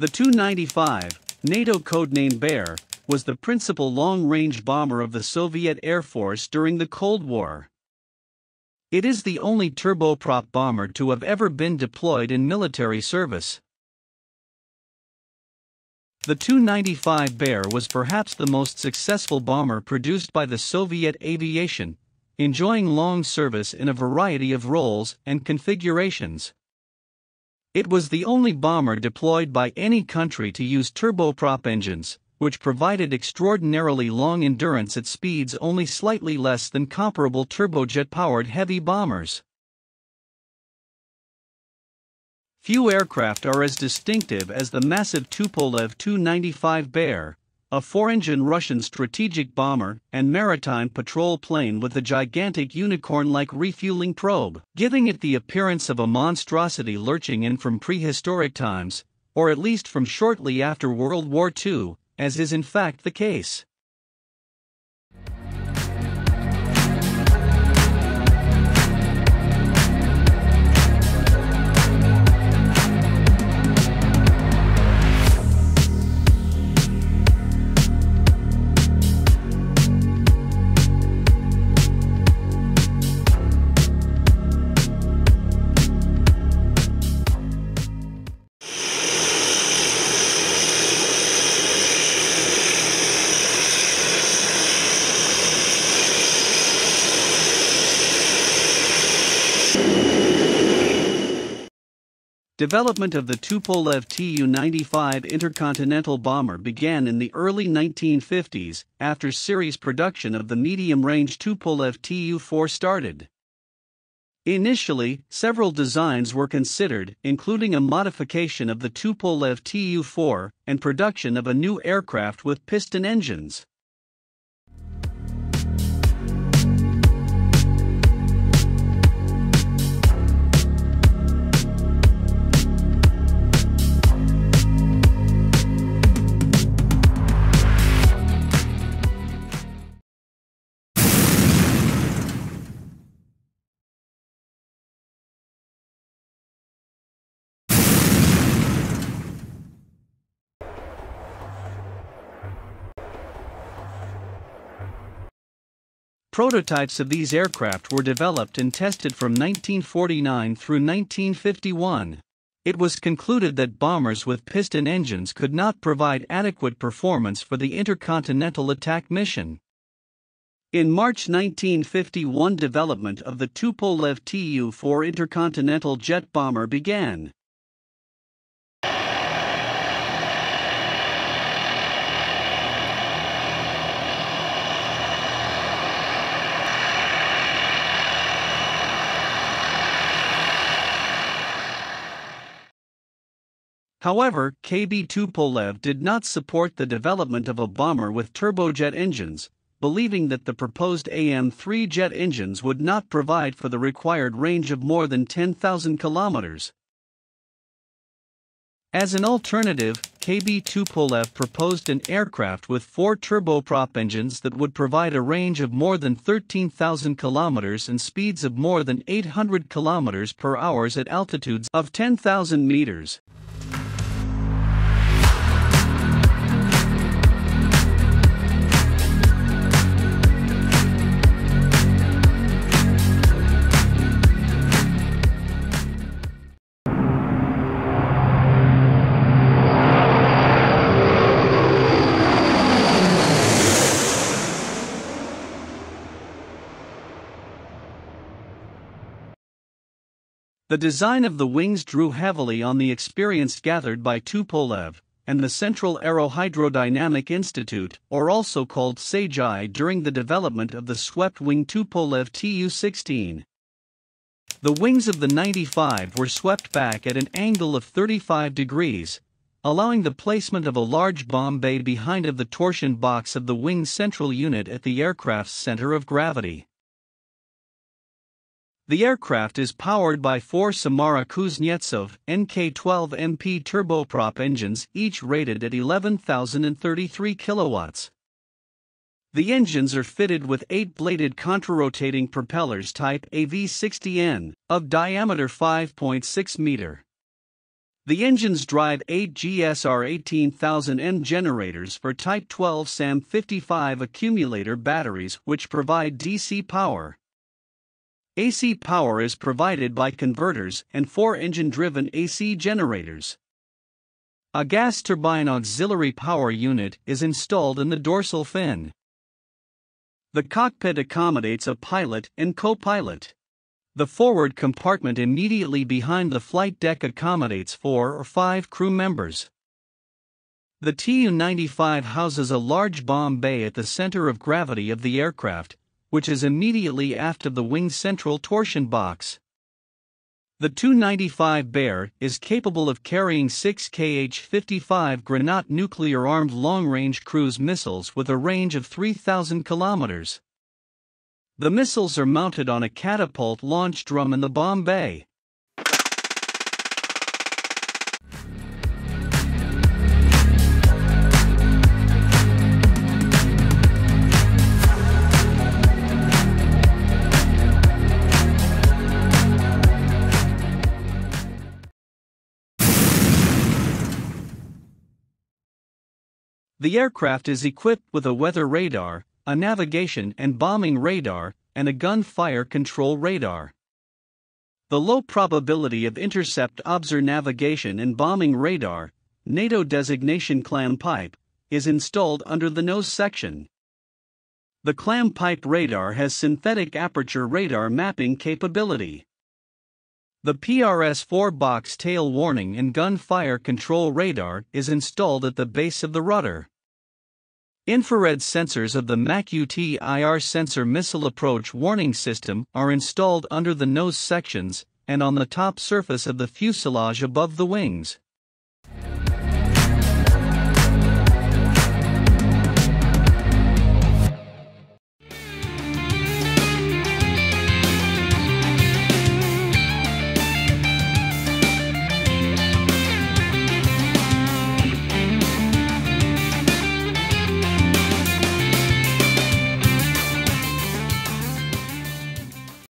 The Tu-95, NATO codename Bear, was the principal long-range bomber of the Soviet Air Force during the Cold War. It is the only turboprop bomber to have ever been deployed in military service. The Tu-95 Bear was perhaps the most successful bomber produced by the Soviet aviation, enjoying long service in a variety of roles and configurations. It was the only bomber deployed by any country to use turboprop engines, which provided extraordinarily long endurance at speeds only slightly less than comparable turbojet-powered heavy bombers. Few aircraft are as distinctive as the massive Tupolev Tu-95 Bear, a four-engine Russian strategic bomber and maritime patrol plane with a gigantic unicorn-like refueling probe, giving it the appearance of a monstrosity lurching in from prehistoric times, or at least from shortly after World War II, as is in fact the case. Development of the Tupolev Tu-95 intercontinental bomber began in the early 1950s after series production of the medium-range Tupolev Tu-4 started. Initially, several designs were considered, including a modification of the Tupolev Tu-4 and production of a new aircraft with piston engines. Prototypes of these aircraft were developed and tested from 1949 through 1951. It was concluded that bombers with piston engines could not provide adequate performance for the intercontinental attack mission. In March 1951, development of the Tupolev Tu-4 intercontinental jet bomber began. However, KB Tupolev did not support the development of a bomber with turbojet engines, believing that the proposed AM-3 jet engines would not provide for the required range of more than 10,000 kilometers. As an alternative, KB Tupolev proposed an aircraft with four turboprop engines that would provide a range of more than 13,000 kilometers and speeds of more than 800 kilometers per hour at altitudes of 10,000 meters. The design of the wings drew heavily on the experience gathered by Tupolev and the Central Aerohydrodynamic Institute, or also called TsAGI, during the development of the swept-wing Tupolev Tu-16. The wings of the 95 were swept back at an angle of 35 degrees, allowing the placement of a large bomb bay behind of the torsion box of the wing's central unit at the aircraft's center of gravity. The aircraft is powered by four Samara Kuznetsov NK-12MP turboprop engines, each rated at 11,033 kilowatts. The engines are fitted with eight-bladed contrarotating propellers type AV-60N, of diameter 5.6 meter. The engines drive 8 GSR-18,000M generators for Type 12 SAM-55 accumulator batteries which provide DC power. AC power is provided by converters and 4 engine-driven AC generators. A gas turbine auxiliary power unit is installed in the dorsal fin. The cockpit accommodates a pilot and co-pilot. The forward compartment immediately behind the flight deck accommodates 4 or 5 crew members. The Tu-95 houses a large bomb bay at the center of gravity of the aircraft, which is immediately aft of the wing's central torsion box. The Tu-95 Bear is capable of carrying 6 Kh-55 Granat nuclear-armed long-range cruise missiles with a range of 3,000 kilometers. The missiles are mounted on a catapult launch drum in the bomb bay. The aircraft is equipped with a weather radar, a navigation and bombing radar, and a gunfire control radar. The low probability of intercept observer navigation and bombing radar, NATO designation clam pipe, is installed under the nose section. The clam pipe radar has synthetic aperture radar mapping capability. The PRS-4 box tail warning and gunfire control radar is installed at the base of the rudder. Infrared sensors of the MAC UTIR sensor missile approach warning system are installed under the nose sections and on the top surface of the fuselage above the wings.